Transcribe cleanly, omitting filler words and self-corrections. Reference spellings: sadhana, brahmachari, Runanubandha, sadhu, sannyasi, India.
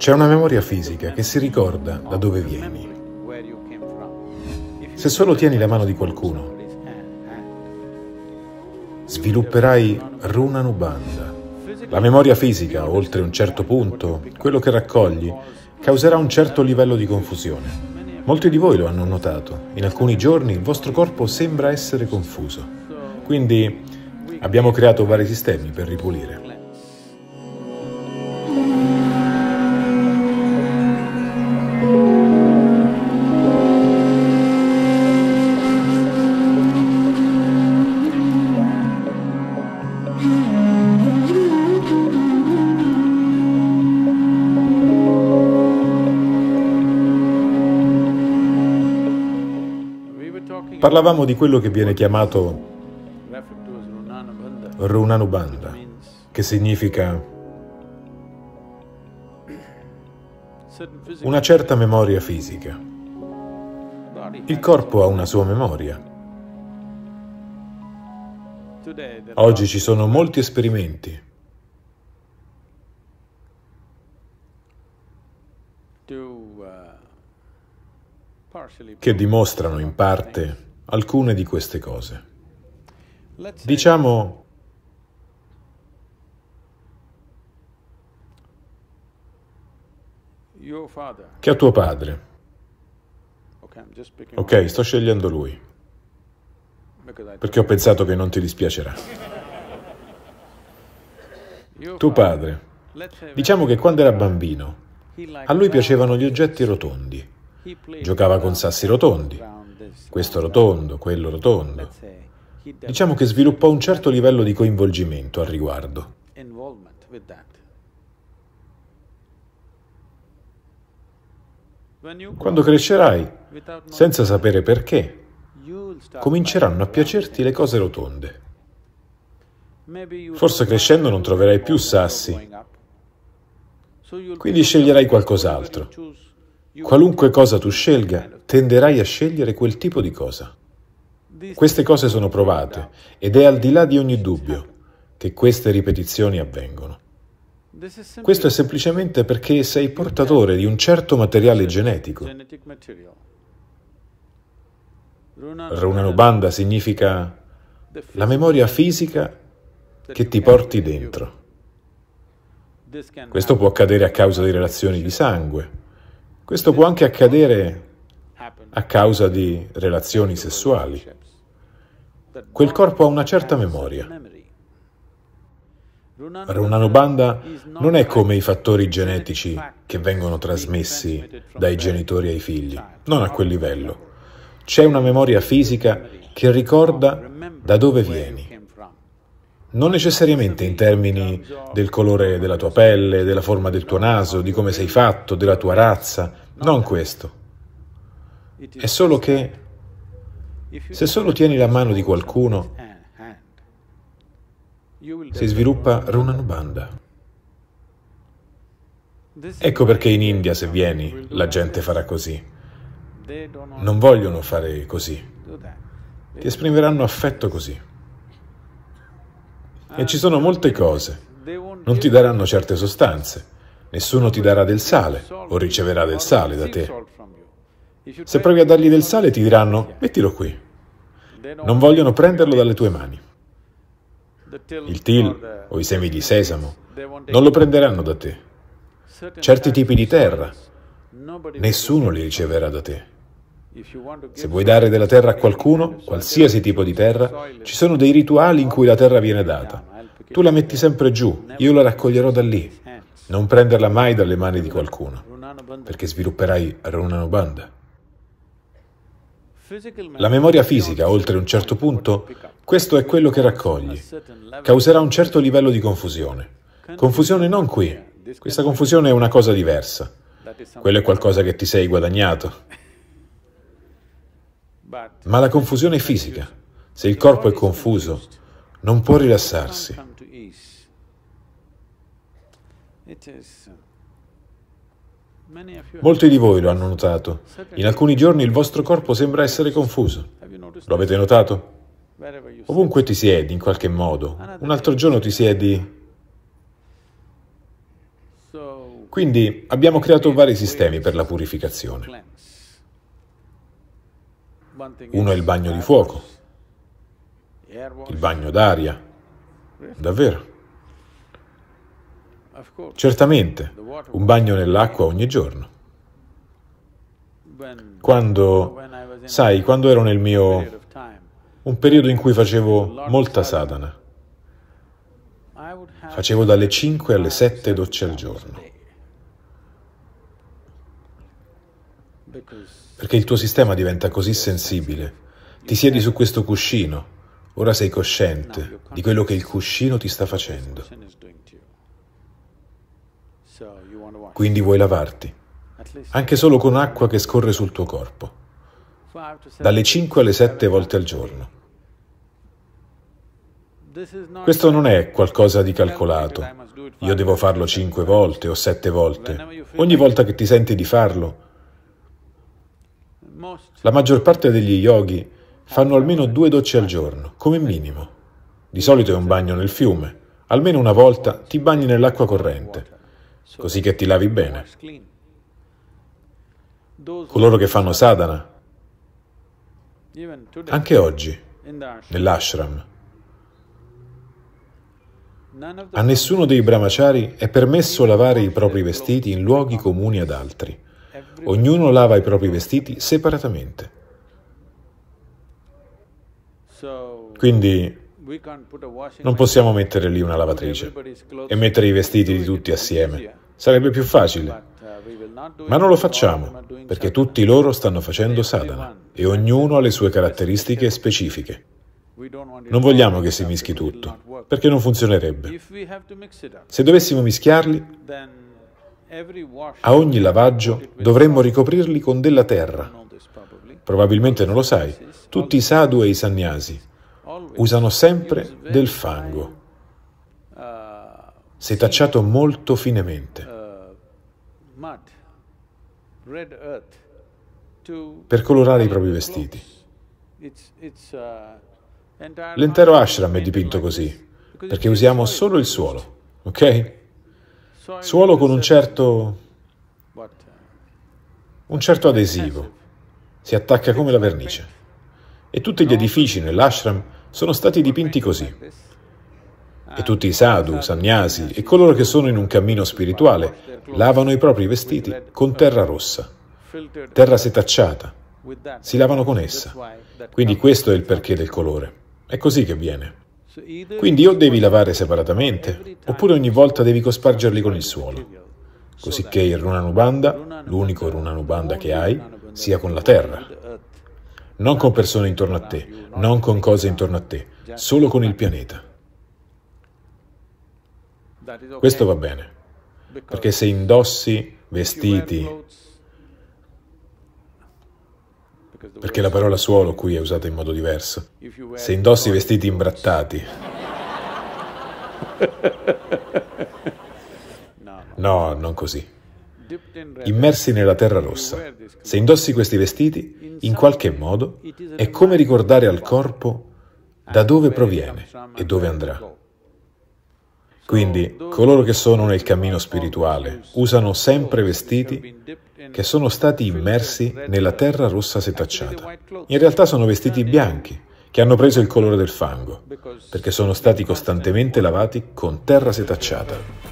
C'è una memoria fisica che si ricorda da dove vieni. Se solo tieni la mano di qualcuno, svilupperai Runanubandha. La memoria fisica, oltre un certo punto, quello che raccogli, causerà un certo livello di confusione. Molti di voi lo hanno notato. In alcuni giorni il vostro corpo sembra essere confuso. Quindi abbiamo creato vari sistemi per ripulire. Parlavamo di quello che viene chiamato Runanubandha, che significa una certa memoria fisica. Il corpo ha una sua memoria. Oggi ci sono molti esperimenti che dimostrano in parte alcune di queste cose. Diciamo che a tuo padre, ok, sto scegliendo lui, perché ho pensato che non ti dispiacerà. Tuo padre, diciamo che quando era bambino, a lui piacevano gli oggetti rotondi. Giocava con sassi rotondi, questo rotondo, quello rotondo. Diciamo che sviluppò un certo livello di coinvolgimento al riguardo. Quando crescerai, senza sapere perché, cominceranno a piacerti le cose rotonde. Forse crescendo non troverai più sassi, quindi sceglierai qualcos'altro. Qualunque cosa tu scelga, tenderai a scegliere quel tipo di cosa. Queste cose sono provate, ed è al di là di ogni dubbio che queste ripetizioni avvengono. Questo è semplicemente perché sei portatore di un certo materiale genetico. Runanubandha significa la memoria fisica che ti porti dentro. Questo può accadere a causa di relazioni di sangue. Questo può anche accadere a causa di relazioni sessuali. Quel corpo ha una certa memoria. Runanubandha non è come i fattori genetici che vengono trasmessi dai genitori ai figli, non a quel livello. C'è una memoria fisica che ricorda da dove vieni. Non necessariamente in termini del colore della tua pelle, della forma del tuo naso, di come sei fatto, della tua razza, non questo. È solo che se solo tieni la mano di qualcuno, si sviluppa Runanubandha. Ecco perché in India, se vieni, la gente farà così. Non vogliono fare così. Ti esprimeranno affetto così. E ci sono molte cose. Non ti daranno certe sostanze. Nessuno ti darà del sale o riceverà del sale da te. Se provi a dargli del sale ti diranno mettilo qui. Non vogliono prenderlo dalle tue mani. Il til o i semi di sesamo non lo prenderanno da te. Certi tipi di terra nessuno li riceverà da te. Se vuoi dare della terra a qualcuno, qualsiasi tipo di terra, ci sono dei rituali in cui la terra viene data. Tu la metti sempre giù, io la raccoglierò da lì. Non prenderla mai dalle mani di qualcuno, perché svilupperai Runanubandha. La memoria fisica, oltre un certo punto, questo è quello che raccogli. Causerà un certo livello di confusione. Confusione non qui. Questa confusione è una cosa diversa. Quello è qualcosa che ti sei guadagnato. Ma la confusione è fisica. Se il corpo è confuso, non può rilassarsi. Molti di voi lo hanno notato. In alcuni giorni il vostro corpo sembra essere confuso. Lo avete notato? Ovunque ti siedi, in qualche modo. Un altro giorno ti siedi Quindi abbiamo creato vari sistemi per la purificazione. Uno è il bagno di fuoco, il bagno d'aria, davvero. Certamente, un bagno nell'acqua ogni giorno. Sai, quando ero nel mio... un periodo in cui facevo molta sadhana, facevo dalle 5 alle 7 docce al giorno. Perché il tuo sistema diventa così sensibile. Ti siedi su questo cuscino, ora sei cosciente di quello che il cuscino ti sta facendo. Quindi vuoi lavarti, anche solo con acqua che scorre sul tuo corpo, dalle 5 alle 7 volte al giorno. Questo non è qualcosa di calcolato, io devo farlo 5 volte o 7 volte. Ogni volta che ti senti di farlo, la maggior parte degli yogi fanno almeno 2 docce al giorno, come minimo. Di solito è un bagno nel fiume, almeno una volta ti bagni nell'acqua corrente, così che ti lavi bene. Coloro che fanno sadhana, anche oggi, nell'ashram, a nessuno dei brahmachari è permesso lavare i propri vestiti in luoghi comuni ad altri. Ognuno lava i propri vestiti separatamente. Quindi non possiamo mettere lì una lavatrice e mettere i vestiti di tutti assieme. Sarebbe più facile, ma non lo facciamo, perché tutti loro stanno facendo sadhana e ognuno ha le sue caratteristiche specifiche. Non vogliamo che si mischi tutto, perché non funzionerebbe. Se dovessimo mischiarli, a ogni lavaggio dovremmo ricoprirli con della terra. Probabilmente non lo sai, tutti i sadhu e i sannyasi usano sempre del fango, setacciato molto finemente, per colorare i propri vestiti. L'intero ashram è dipinto così, perché usiamo solo il suolo, ok? Suolo con un certo adesivo, si attacca come la vernice. E tutti gli edifici nell'ashram sono stati dipinti così. E tutti i sadhu, sannyasi e coloro che sono in un cammino spirituale lavano i propri vestiti con terra rossa, terra setacciata, si lavano con essa. Quindi questo è il perché del colore, è così che viene. Quindi o devi lavare separatamente, oppure ogni volta devi cospargerli con il suolo, così che il Runanubandha, l'unico Runanubandha che hai, sia con la terra. Non con persone intorno a te, non con cose intorno a te, solo con il pianeta. Questo va bene, perché se indossi vestiti, perché la parola suolo qui è usata in modo diverso. Se indossi vestiti imbrattati... No, non così. Immersi nella terra rossa. Se indossi questi vestiti, in qualche modo, è come ricordare al corpo da dove proviene e dove andrà. Quindi, coloro che sono nel cammino spirituale usano sempre vestiti che sono stati immersi nella terra rossa setacciata. In realtà sono vestiti bianchi, che hanno preso il colore del fango, perché sono stati costantemente lavati con terra setacciata.